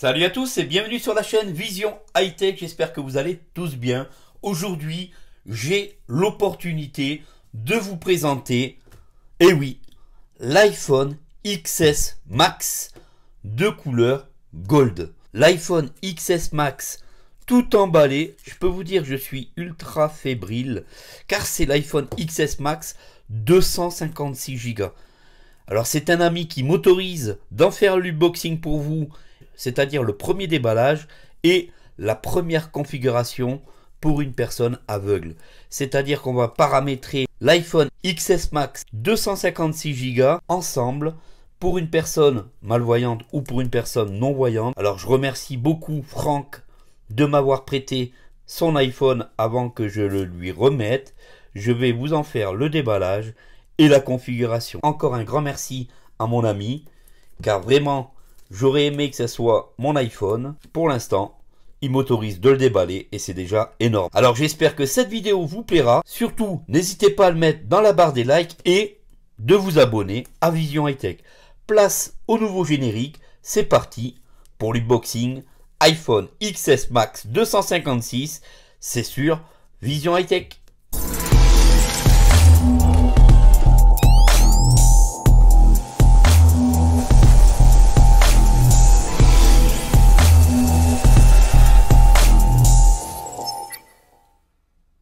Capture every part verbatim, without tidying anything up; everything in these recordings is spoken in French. Salut à tous et bienvenue sur la chaîne Vision High-Tech, j'espère que vous allez tous bien. Aujourd'hui, j'ai l'opportunité de vous présenter, eh oui, l'iPhone X S Max de couleur gold. L'iPhone X S Max tout emballé, je peux vous dire je suis ultra fébrile car c'est l'iPhone X S Max deux cent cinquante-six giga. Alors c'est un ami qui m'autorise d'en faire l'unboxing pour vous, c'est-à-dire le premier déballage et la première configuration pour une personne aveugle. C'est-à-dire qu'on va paramétrer l'iPhone X S Max deux cent cinquante-six giga ensemble pour une personne malvoyante ou pour une personne non-voyante. Alors je remercie beaucoup Franck de m'avoir prêté son iPhone avant que je le lui remette. Je vais vous en faire le déballage et la configuration. Encore un grand merci à mon ami car vraiment... j'aurais aimé que ce soit mon iPhone. Pour l'instant, il m'autorise de le déballer et c'est déjà énorme. Alors j'espère que cette vidéo vous plaira. Surtout, n'hésitez pas à le mettre dans la barre des likes et de vous abonner à Vision High-Tech. Place au nouveau générique. C'est parti pour l'unboxing iPhone X S Max deux cent cinquante-six. C'est sur Vision High-Tech.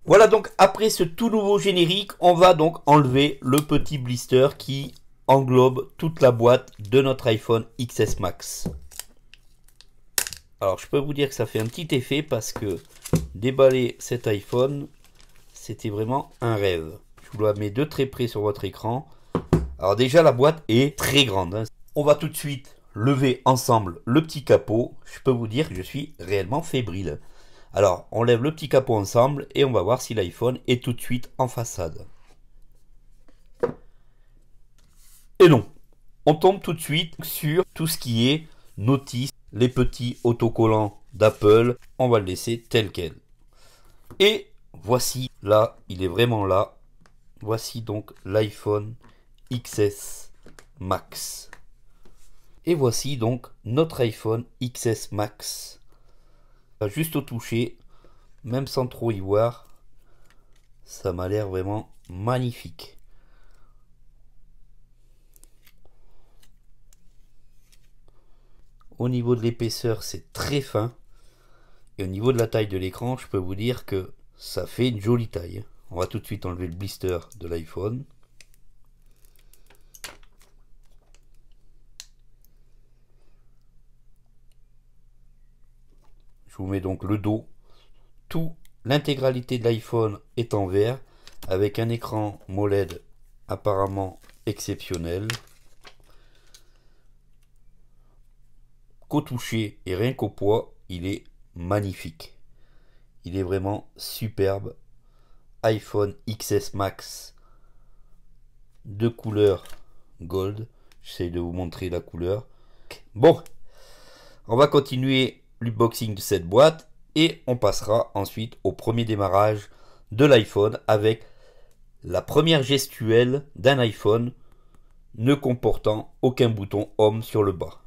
Voilà, donc après ce tout nouveau générique, on va donc enlever le petit blister qui englobe toute la boîte de notre iPhone X S Max. Alors je peux vous dire que ça fait un petit effet parce que déballer cet iPhone, c'était vraiment un rêve. Je vous la mets de très près sur votre écran. Alors déjà la boîte est très grande. On va tout de suite lever ensemble le petit capot. Je peux vous dire que je suis réellement fébrile. Alors, on lève le petit capot ensemble et on va voir si l'iPhone est tout de suite en façade. Et non, on tombe tout de suite sur tout ce qui est notice, les petits autocollants d'Apple. On va le laisser tel quel. Et voici, là, il est vraiment là. Voici donc l'iPhone X S Max. Et voici donc notre iPhone X S Max. Juste au toucher, même sans trop y voir, ça m'a l'air vraiment magnifique. Au niveau de l'épaisseur, c'est très fin. Et au niveau de la taille de l'écran, je peux vous dire que ça fait une jolie taille. On va tout de suite enlever le blister de l'iPhone. Je vous mets donc le dos. Tout l'intégralité de l'iPhone est en vert avec un écran O L E D apparemment exceptionnel. Qu'au toucher et rien qu'au poids, il est magnifique. Il est vraiment superbe. iPhone X S Max de couleur gold. J'essaie de vous montrer la couleur. Bon, on va continuer l'unboxing de cette boîte et on passera ensuite au premier démarrage de l'iPhone avec la première gestuelle d'un iPhone ne comportant aucun bouton home sur le bas.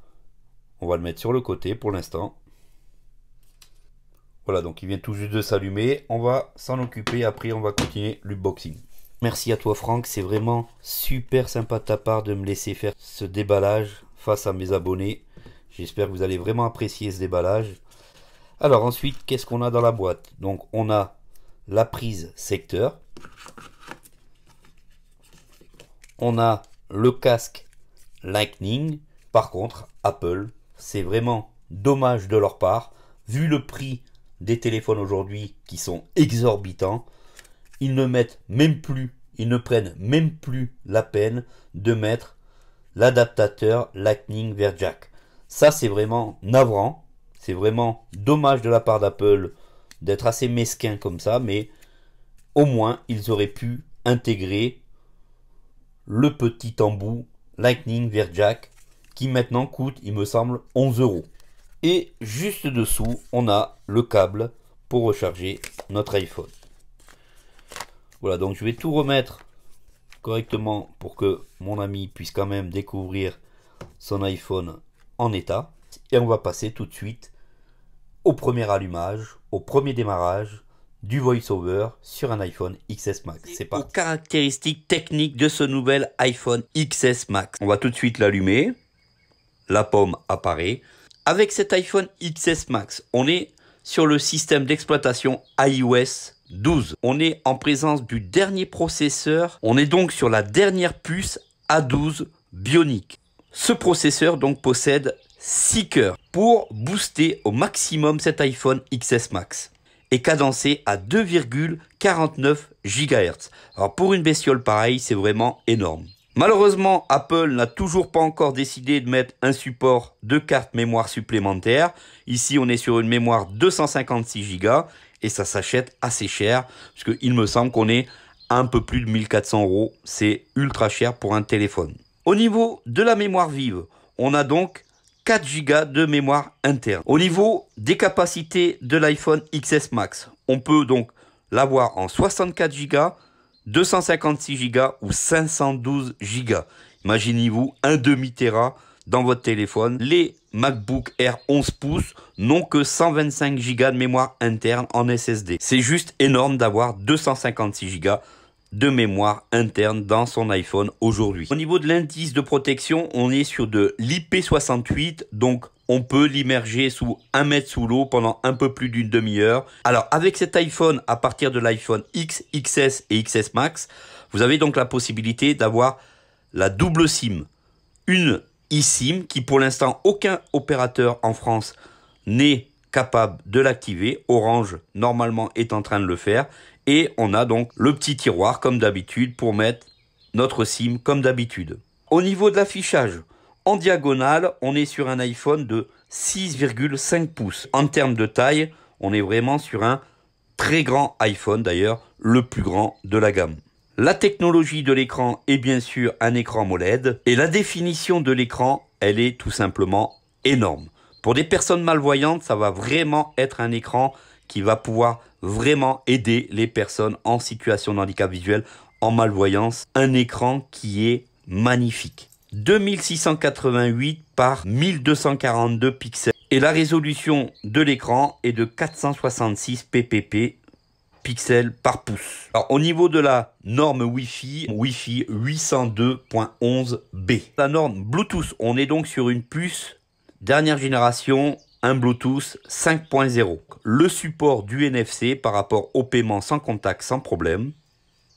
On va le mettre sur le côté pour l'instant. Voilà, donc il vient tout juste de s'allumer, on va s'en occuper, après on va continuer l'unboxing. Merci à toi Franck, c'est vraiment super sympa de ta part de me laisser faire ce déballage face à mes abonnés. J'espère que vous allez vraiment apprécier ce déballage. Alors ensuite, qu'est-ce qu'on a dans la boîte? Donc on a la prise secteur. On a le casque Lightning. Par contre, Apple, c'est vraiment dommage de leur part. Vu le prix des téléphones aujourd'hui qui sont exorbitants, ils ne mettent même plus, ils ne prennent même plus la peine de mettre l'adaptateur Lightning vers Jack. Ça, c'est vraiment navrant, c'est vraiment dommage de la part d'Apple d'être assez mesquin comme ça, mais au moins, ils auraient pu intégrer le petit embout Lightning vers Jack, qui maintenant coûte, il me semble, onze euros. Et juste dessous, on a le câble pour recharger notre iPhone. Voilà, donc je vais tout remettre correctement pour que mon ami puisse quand même découvrir son iPhone en état. Et on va passer tout de suite au premier allumage, au premier démarrage du VoiceOver sur un iPhone X S Max. C'est parti. Aux caractéristiques techniques de ce nouvel iPhone X S Max. On va tout de suite l'allumer. La pomme apparaît. Avec cet iPhone X S Max, on est sur le système d'exploitation i O S douze. On est en présence du dernier processeur. On est donc sur la dernière puce A douze Bionic. Ce processeur donc possède six cœurs pour booster au maximum cet iPhone X S Max et cadencer à deux virgule quarante-neuf gigahertz. Alors pour une bestiole pareille, c'est vraiment énorme. Malheureusement, Apple n'a toujours pas encore décidé de mettre un support de carte mémoire supplémentaire. Ici, on est sur une mémoire deux cent cinquante-six giga et ça s'achète assez cher parce qu'il me semble qu'on est un peu plus de mille quatre cents euros. C'est ultra cher pour un téléphone. Au niveau de la mémoire vive, on a donc quatre giga de mémoire interne. Au niveau des capacités de l'iPhone X S Max, on peut donc l'avoir en soixante-quatre giga, deux cent cinquante-six giga ou cinq cent douze giga. Imaginez-vous un demi-téra dans votre téléphone. Les MacBook Air onze pouces n'ont que cent vingt-cinq giga de mémoire interne en S S D. C'est juste énorme d'avoir deux cent cinquante-six giga de mémoire interne dans son iPhone aujourd'hui. Au niveau de l'indice de protection, on est sur de l'I P soixante-huit, donc on peut l'immerger sous un mètre sous l'eau pendant un peu plus d'une demi-heure. Alors avec cet iPhone, à partir de l'iPhone X, X S et X S Max, vous avez donc la possibilité d'avoir la double SIM. Une eSIM qui pour l'instant aucun opérateur en France n'est capable de l'activer. Orange normalement est en train de le faire. Et on a donc le petit tiroir comme d'habitude pour mettre notre SIM comme d'habitude. Au niveau de l'affichage, en diagonale, on est sur un iPhone de six virgule cinq pouces. En termes de taille, on est vraiment sur un très grand iPhone, d'ailleurs le plus grand de la gamme. La technologie de l'écran est bien sûr un écran O L E D. Et la définition de l'écran, elle est tout simplement énorme. Pour des personnes malvoyantes, ça va vraiment être un écran qui va pouvoir vraiment aider les personnes en situation de handicap visuel, en malvoyance. Un écran qui est magnifique. deux mille six cent quatre-vingt-huit par mille deux cent quarante-deux pixels. Et la résolution de l'écran est de quatre cent soixante-six p p p pixels par pouce. Alors au niveau de la norme Wi-Fi, Wi-Fi huit cent deux point onze b. La norme Bluetooth, on est donc sur une puce dernière génération, un Bluetooth cinq point zéro. Le support du N F C par rapport au paiement sans contact, sans problème.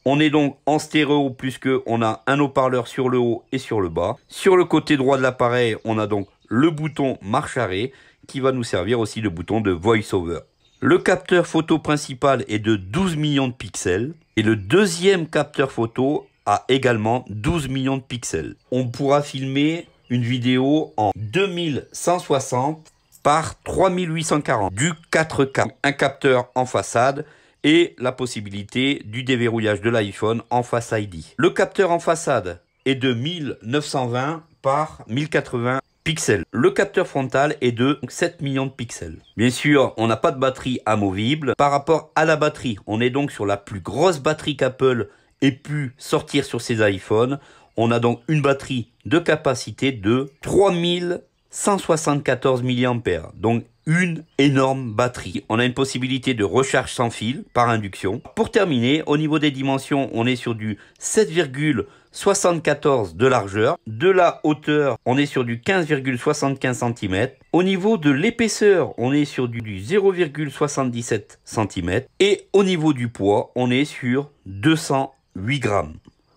On est donc en stéréo puisque on a un haut-parleur sur le haut et sur le bas. Sur le côté droit de l'appareil, on a donc le bouton marche-arrêt qui va nous servir aussi de bouton de voice-over. Le capteur photo principal est de douze millions de pixels et le deuxième capteur photo a également douze millions de pixels. On pourra filmer une vidéo en deux mille cent soixante par trois mille huit cent quarante du quatre K, un capteur en façade et la possibilité du déverrouillage de l'iPhone en Face I D. Le capteur en façade est de mille neuf cent vingt par mille quatre-vingts pixels. Le capteur frontal est de sept millions de pixels. Bien sûr, on n'a pas de batterie amovible. Par rapport à la batterie, on est donc sur la plus grosse batterie qu'Apple ait pu sortir sur ses iPhones. On a donc une batterie de capacité de trois mille cent soixante-quatorze milliampères-heure, donc une énorme batterie. On a une possibilité de recharge sans fil par induction. Pour terminer, au niveau des dimensions, on est sur du sept virgule soixante-quatorze de largeur. De la hauteur, on est sur du quinze virgule soixante-quinze centimètres. Au niveau de l'épaisseur, on est sur du zéro virgule soixante-dix-sept centimètres. Et au niveau du poids, on est sur deux cent huit grammes.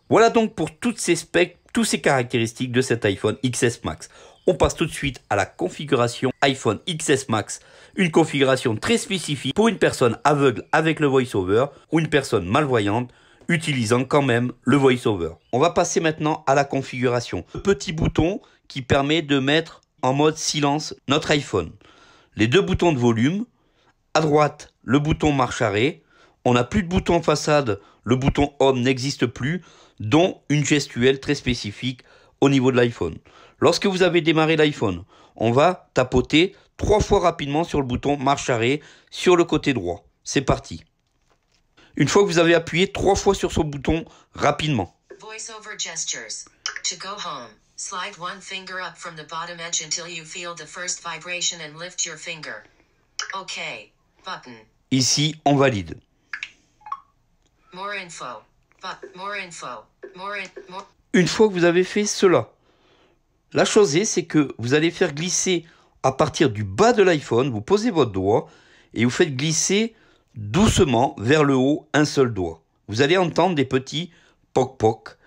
Voilà donc pour toutes ces specs, toutes ces caractéristiques de cet iPhone X S Max. On passe tout de suite à la configuration iPhone X S Max, une configuration très spécifique pour une personne aveugle avec le voice-over ou une personne malvoyante utilisant quand même le voice-over. On va passer maintenant à la configuration. Le petit bouton qui permet de mettre en mode silence notre iPhone. Les deux boutons de volume, à droite le bouton marche-arrêt, on n'a plus de bouton façade, le bouton home n'existe plus, dont une gestuelle très spécifique au niveau de l'iPhone. Lorsque vous avez démarré l'iPhone, on va tapoter trois fois rapidement sur le bouton marche arrêt sur le côté droit. C'est parti. Une fois que vous avez appuyé trois fois sur ce bouton rapidement. Voice over gestures. To go home. Slide one finger up from the bottom edge until you feel the first vibration and lift your finger. OK. Button. Ici, on valide. More info. But more info. More in more... Une fois que vous avez fait cela, la chose est, c'est que vous allez faire glisser à partir du bas de l'iPhone, vous posez votre doigt et vous faites glisser doucement vers le haut un seul doigt. Vous allez entendre des petits poc-poc.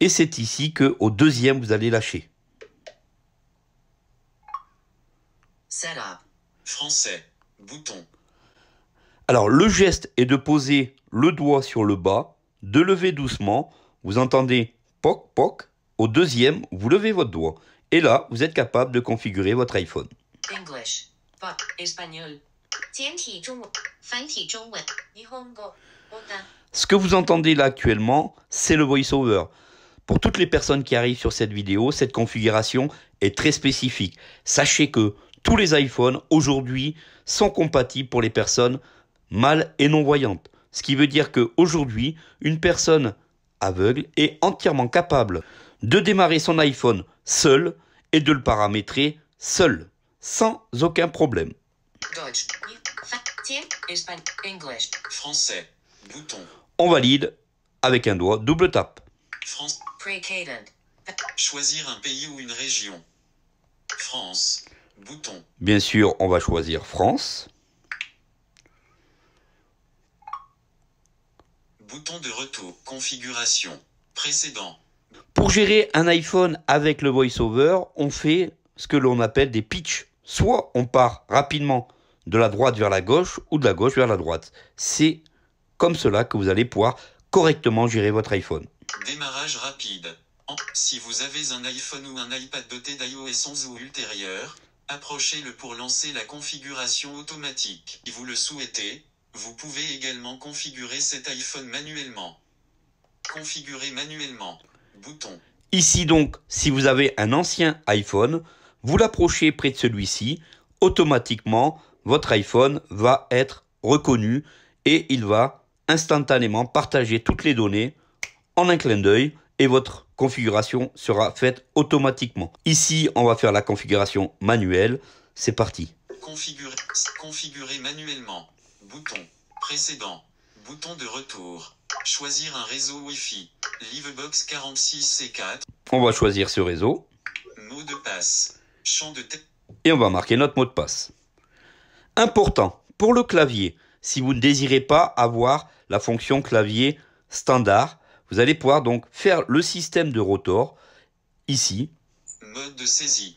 Et c'est ici que au deuxième, vous allez lâcher. Setup. Français. Bouton. Alors, le geste est de poser le doigt sur le bas, de lever doucement. Vous entendez poc, poc. Au deuxième, vous levez votre doigt. Et là, vous êtes capable de configurer votre iPhone. English. Poc. Espagnol. Ce que vous entendez là actuellement, c'est le VoiceOver. Pour toutes les personnes qui arrivent sur cette vidéo, cette configuration est très spécifique. Sachez que tous les iPhones aujourd'hui sont compatibles pour les personnes mâles et non-voyantes. Ce qui veut dire qu'aujourd'hui, une personne aveugle est entièrement capable de démarrer son iPhone seul et de le paramétrer seul, sans aucun problème. Deutsch. English. Français. Bouton. On valide avec un doigt, double tape. France. Choisir un pays ou une région. France. Bouton. Bien sûr, on va choisir France. Bouton de retour. Configuration. Précédent. Pour gérer un iPhone avec le VoiceOver, on fait ce que l'on appelle des pitchs. Soit on part rapidement de la droite vers la gauche ou de la gauche vers la droite. C'est comme cela que vous allez pouvoir correctement gérer votre iPhone. Démarrage rapide. Si vous avez un iPhone ou un iPad doté d'iOS onze ou ultérieur, approchez-le pour lancer la configuration automatique. Si vous le souhaitez, vous pouvez également configurer cet iPhone manuellement. Configurer manuellement. Bouton. Ici donc, si vous avez un ancien iPhone, vous l'approchez près de celui-ci, automatiquement, votre iPhone va être reconnu et il va instantanément partager toutes les données en un clin d'œil et votre configuration sera faite automatiquement. Ici, on va faire la configuration manuelle. C'est parti. Configurer, configurer manuellement. Bouton. Précédent. Bouton de retour. Choisir un réseau Wi-Fi. Livebox quarante-six C quatre. On va choisir ce réseau. Mot de passe. Champ de texte. Et on va marquer notre mot de passe. Important, pour le clavier, si vous ne désirez pas avoir la fonction clavier standard, vous allez pouvoir donc faire le système de rotor, ici. Mode de saisie.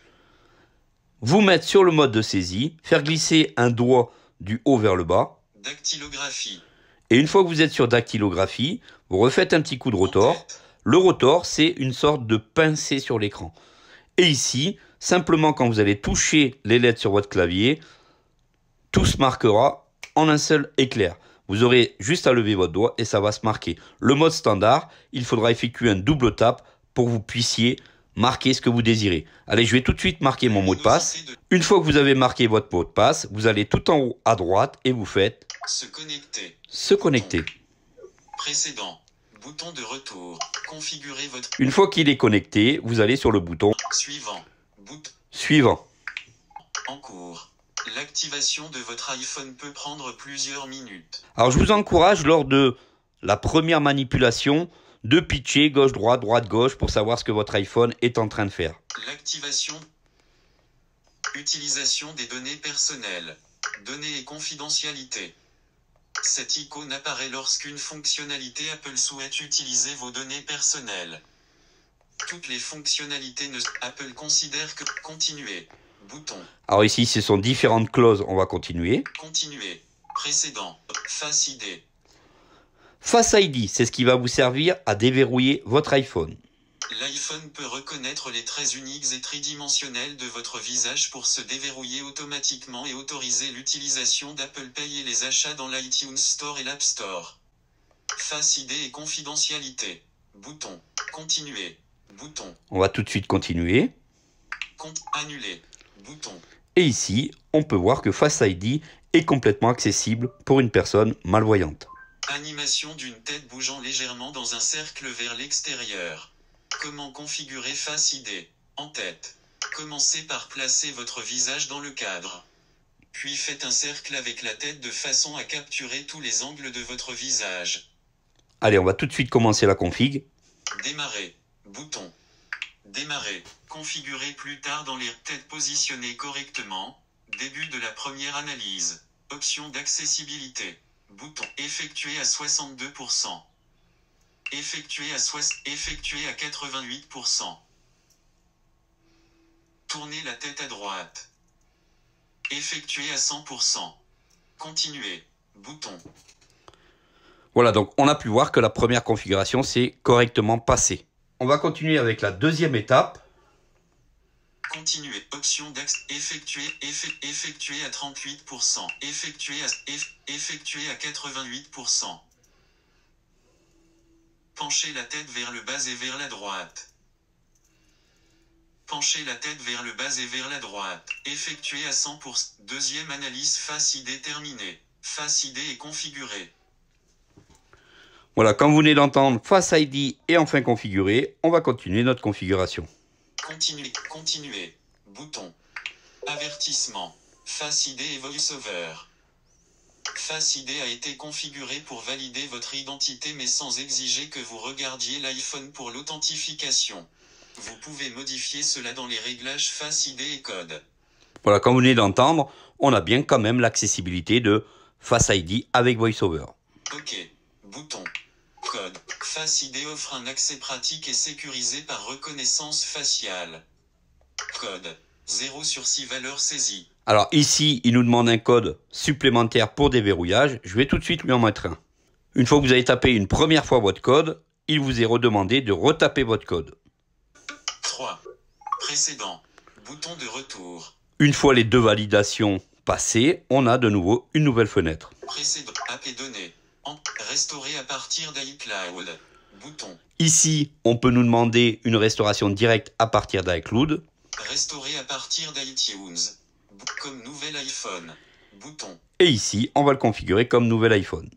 Vous mettre sur le mode de saisie, faire glisser un doigt du haut vers le bas. Dactylographie. Et une fois que vous êtes sur dactylographie, vous refaites un petit coup de rotor. Le rotor, c'est une sorte de pincée sur l'écran. Et ici, simplement quand vous allez toucher les lettres sur votre clavier, tout se marquera en un seul éclair. Vous aurez juste à lever votre doigt et ça va se marquer. Le mode standard, il faudra effectuer un double tap pour que vous puissiez marquer ce que vous désirez. Allez, je vais tout de suite marquer mon mot de passe. Une fois que vous avez marqué votre mot de passe, vous allez tout en haut à droite et vous faites se connecter. Se connecter. Précédent. Bouton de retour. Configurez votre... Une fois qu'il est connecté, vous allez sur le bouton suivant. Bout... Suivant. En cours. L'activation de votre iPhone peut prendre plusieurs minutes. Alors je vous encourage lors de la première manipulation de pitcher gauche-droite, droite-gauche pour savoir ce que votre iPhone est en train de faire. L'activation. Utilisation des données personnelles. Données et confidentialité. Cette icône apparaît lorsqu'une fonctionnalité Apple souhaite utiliser vos données personnelles. Toutes les fonctionnalités ne... Apple considère que continuer. Bouton. Alors ici, ce sont différentes clauses. On va continuer. Continuer. Précédent. Face I D. Face I D, c'est ce qui va vous servir à déverrouiller votre iPhone. L'iPhone peut reconnaître les traits uniques et tridimensionnels de votre visage pour se déverrouiller automatiquement et autoriser l'utilisation d'Apple Pay et les achats dans l'iTunes Store et l'App Store. Face I D et confidentialité. Bouton. Continuer. Bouton. On va tout de suite continuer. Compte annulé. Bouton. Et ici, on peut voir que Face I D est complètement accessible pour une personne malvoyante. Animation d'une tête bougeant légèrement dans un cercle vers l'extérieur. Comment configurer Face I D? En tête. Commencez par placer votre visage dans le cadre. Puis faites un cercle avec la tête de façon à capturer tous les angles de votre visage. Allez, on va tout de suite commencer la config. Démarrer. Bouton. Démarrer. Configurer plus tard dans les têtes positionnées correctement. Début de la première analyse. Option d'accessibilité. Bouton. Effectué à soixante-deux pour cent. Effectué à, sois... Effectué à quatre-vingt-huit pour cent. Tournez la tête à droite. Effectué à cent pour cent. Continuer. Bouton. Voilà, donc on a pu voir que la première configuration s'est correctement passée. On va continuer avec la deuxième étape. Continuer. Option d'accès. Effectué. Effet, effectué à trente-huit pour cent. Effectué à, eff, effectué à quatre-vingt-huit pour cent. Penchez la tête vers le bas et vers la droite. Penchez la tête vers le bas et vers la droite. Effectué à cent pour cent. Deuxième analyse Face I D terminée. Face I D est configurée. Voilà, comme vous venez d'entendre, Face I D est enfin configuré. On va continuer notre configuration. Continuer, continuer. Bouton. Avertissement. Face I D et VoiceOver. Face I D a été configuré pour valider votre identité mais sans exiger que vous regardiez l'iPhone pour l'authentification. Vous pouvez modifier cela dans les réglages Face I D et code. Voilà, comme vous venez d'entendre, on a bien quand même l'accessibilité de Face I D avec VoiceOver. Ok, bouton, code. Face I D offre un accès pratique et sécurisé par reconnaissance faciale. Code, zéro sur six valeurs saisies. Alors ici, il nous demande un code supplémentaire pour déverrouillage. Je vais tout de suite lui en mettre un. Une fois que vous avez tapé une première fois votre code, il vous est redemandé de retaper votre code. trois. Précédent. Bouton de retour. Une fois les deux validations passées, on a de nouveau une nouvelle fenêtre. Précédent. App et données. Restauré à partir d'iCloud. Bouton. Ici, on peut nous demander une restauration directe à partir d'iCloud. Restauré à partir d'iTunes. Comme nouvel iPhone. Bouton. Et ici, on va le configurer comme nouvel iPhone.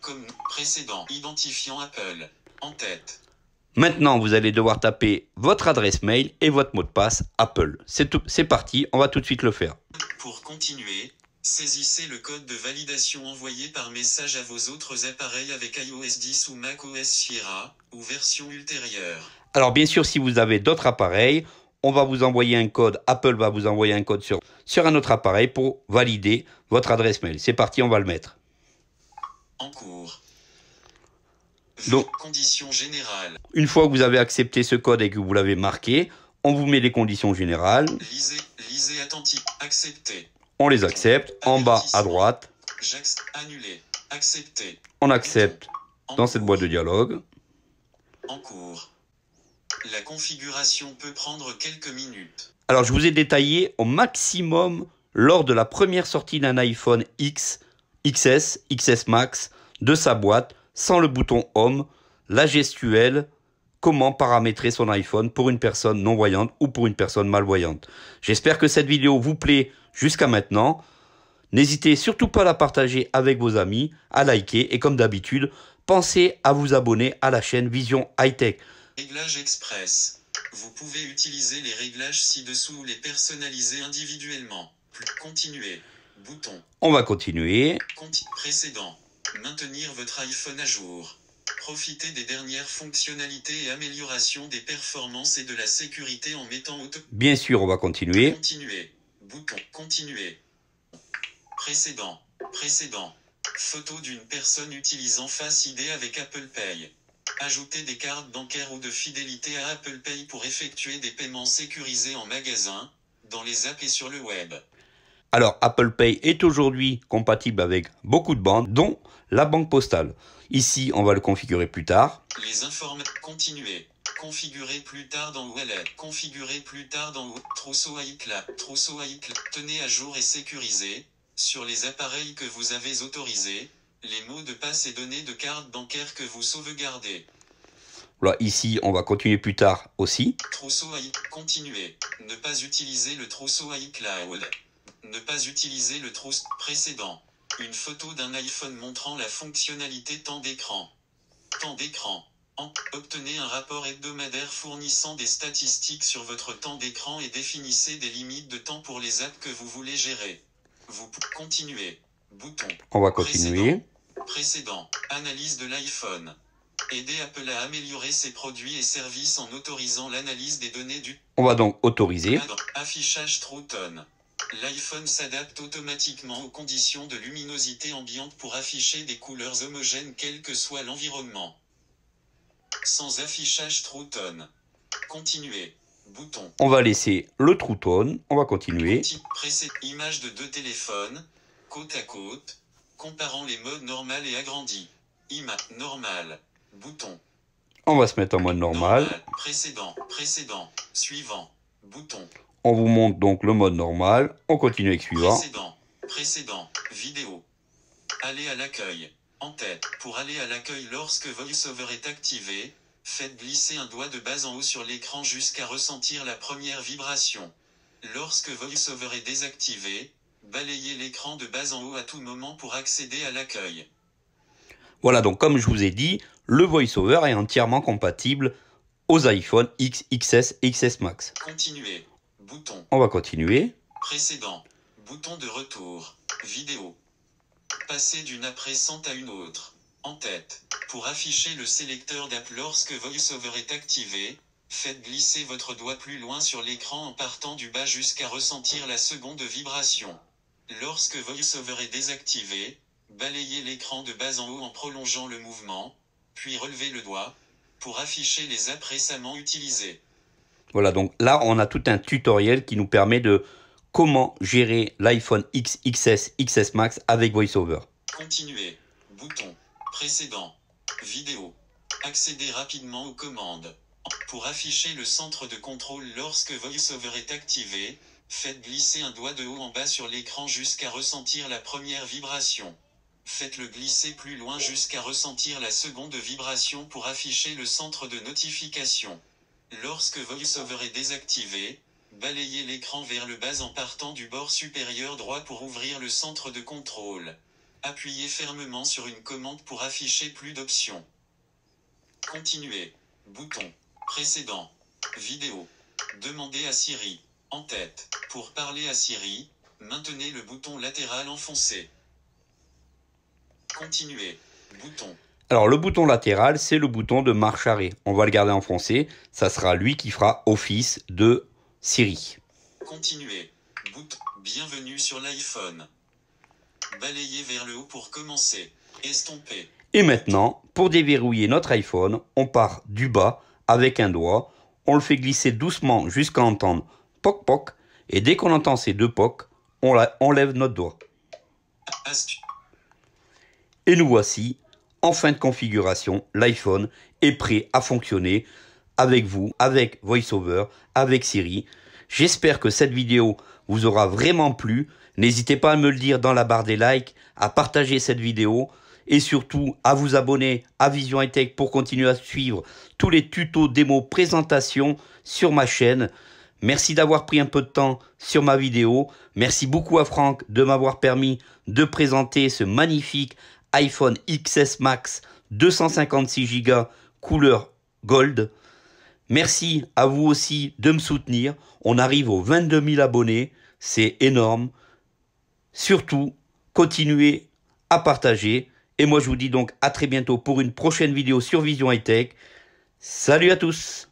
Comme précédent. Identifiant Apple. En tête. Maintenant, vous allez devoir taper votre adresse mail et votre mot de passe Apple. C'est tout, c'est parti, on va tout de suite le faire. Pour continuer, saisissez le code de validation envoyé par message à vos autres appareils avec iOS dix ou macOS Sierra ou version ultérieure. Alors bien sûr, si vous avez d'autres appareils, on va vous envoyer un code, Apple va vous envoyer un code sur, sur un autre appareil pour valider votre adresse mail. C'est parti, on va le mettre. En cours. Donc, conditions générales. Une fois que vous avez accepté ce code et que vous l'avez marqué, on vous met les conditions générales. Lisez, lisez attentif, acceptez. On les accepte. En bas à droite. Annuler, accepter. On accepte en dans cette boîte de dialogue. En cours. La configuration peut prendre quelques minutes. Alors, je vous ai détaillé au maximum lors de la première sortie d'un iPhone X, X S, X S Max de sa boîte. Sans le bouton Home, la gestuelle, comment paramétrer son iPhone pour une personne non-voyante ou pour une personne malvoyante. J'espère que cette vidéo vous plaît jusqu'à maintenant. N'hésitez surtout pas à la partager avec vos amis, à liker et comme d'habitude, pensez à vous abonner à la chaîne Vision High-Tech. Réglages express. Vous pouvez utiliser les réglages ci-dessous ou les personnaliser individuellement. Continuer. Bouton. On va continuer. Conti- précédent. Maintenir votre iPhone à jour. Profitez des dernières fonctionnalités et améliorations des performances et de la sécurité en mettant auto... Bien sûr, on va continuer. Continuer. Bouton. Continuer. Précédent. Précédent. Photo d'une personne utilisant Face I D avec Apple Pay. Ajoutez des cartes bancaires ou de fidélité à Apple Pay pour effectuer des paiements sécurisés en magasin, dans les apps et sur le web. Alors, Apple Pay est aujourd'hui compatible avec beaucoup de banques, dont la banque postale. Ici, on va le configurer plus tard. Les informations. Continuer. Configurer plus tard dans O L E D. Configurer plus tard dans Trousseau iCloud. Trousseau iCloud. Tenez à jour et sécurisez, sur les appareils que vous avez autorisés, les mots de passe et données de carte bancaire que vous sauvegardez. Voilà, ici, on va continuer plus tard aussi. Trousseau iCloud. Continuer. Ne pas utiliser le trousseau iCloud. Ne pas utiliser le trousseau précédent. Une photo d'un iPhone montrant la fonctionnalité temps d'écran. Temps d'écran. Obtenez un rapport hebdomadaire fournissant des statistiques sur votre temps d'écran et définissez des limites de temps pour les apps que vous voulez gérer. Vous pouvez continuer. Bouton. On va continuer. Précédent. Précédent. Analyse de l'iPhone. Aider Apple à améliorer ses produits et services en autorisant l'analyse des données du... On va donc autoriser. Affichage True Tone. L'iPhone s'adapte automatiquement aux conditions de luminosité ambiante pour afficher des couleurs homogènes quel que soit l'environnement. Sans affichage True Tone. Continuer. Bouton. On va laisser le True Tone. On va continuer. Précédent. Image de deux téléphones, côte à côte, comparant les modes normal et agrandi. Image normale. Bouton. On va se mettre en mode normal. normal. Précédent, précédent, suivant, bouton. On vous montre donc le mode normal. On continue avec suivant. Précédent, précédent, vidéo. Aller à l'accueil. En tête. Pour aller à l'accueil lorsque VoiceOver est activé, faites glisser un doigt de bas en haut sur l'écran jusqu'à ressentir la première vibration. Lorsque VoiceOver est désactivé, balayez l'écran de bas en haut à tout moment pour accéder à l'accueil. Voilà, donc comme je vous ai dit, le VoiceOver est entièrement compatible aux iPhone X, X S et X S Max. Continuer. Bouton. On va continuer. Précédent. Bouton de retour. Vidéo. Passer d'une app récente à une autre. En tête. Pour afficher le sélecteur d'app lorsque VoiceOver est activé, faites glisser votre doigt plus loin sur l'écran en partant du bas jusqu'à ressentir la seconde vibration. Lorsque VoiceOver est désactivé, balayez l'écran de bas en haut en prolongeant le mouvement, puis relevez le doigt pour afficher les apps récemment utilisées. Voilà, donc là, on a tout un tutoriel qui nous permet de comment gérer l'iPhone X, X S, X S Max avec VoiceOver. Continuer. Bouton. Précédent. Vidéo. Accéder rapidement aux commandes. Pour afficher le centre de contrôle lorsque VoiceOver est activé, faites glisser un doigt de haut en bas sur l'écran jusqu'à ressentir la première vibration. Faites-le glisser plus loin jusqu'à ressentir la seconde vibration pour afficher le centre de notification. Lorsque VoiceOver est désactivé, balayez l'écran vers le bas en partant du bord supérieur droit pour ouvrir le centre de contrôle. Appuyez fermement sur une commande pour afficher plus d'options. Continuer. Bouton. Précédent. Vidéo. Demandez à Siri. En tête. Pour parler à Siri, maintenez le bouton latéral enfoncé. Continuer. Bouton. Alors, le bouton latéral, c'est le bouton de marche arrêt. On va le garder enfoncé. Ça sera lui qui fera office de Siri. Continuer. Bouton. Bienvenue sur l'iPhone. Balayez vers le haut pour commencer. Estomper. Et maintenant, pour déverrouiller notre iPhone, on part du bas avec un doigt. On le fait glisser doucement jusqu'à entendre poc poc. Et dès qu'on entend ces deux pocs, on, la, on lève notre doigt. Astu Et nous voici, en fin de configuration, l'iPhone est prêt à fonctionner avec vous, avec VoiceOver, avec Siri. J'espère que cette vidéo vous aura vraiment plu. N'hésitez pas à me le dire dans la barre des likes, à partager cette vidéo et surtout à vous abonner à Vision High-Tech pour continuer à suivre tous les tutos, démos, présentations sur ma chaîne. Merci d'avoir pris un peu de temps sur ma vidéo. Merci beaucoup à Franck de m'avoir permis de présenter ce magnifique iPhone X S Max deux cent cinquante-six giga couleur gold. Merci à vous aussi de me soutenir. On arrive aux vingt-deux mille abonnés. C'est énorme. Surtout, continuez à partager. Et moi, je vous dis donc à très bientôt pour une prochaine vidéo sur Vision High-Tech. Salut à tous!